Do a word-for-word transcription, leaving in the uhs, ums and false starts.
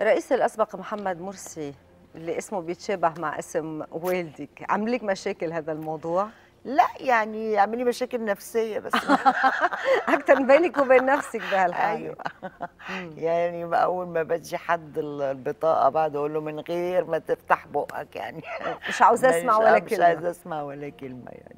الرئيس الأسبق محمد مرسي اللي اسمه بيتشابه مع اسم والدك، عامل لك مشاكل هذا الموضوع؟ لا يعني عامل لي مشاكل نفسيه بس اكتر بينك وبين نفسك بهالحاله. ايوه يعني اول ما بدي حد البطاقه بعد اقول له من غير ما تفتح بقك، يعني مش عاوزه اسمع ولا كلمه، مش عاوزه اسمع ولا كلمه يعني.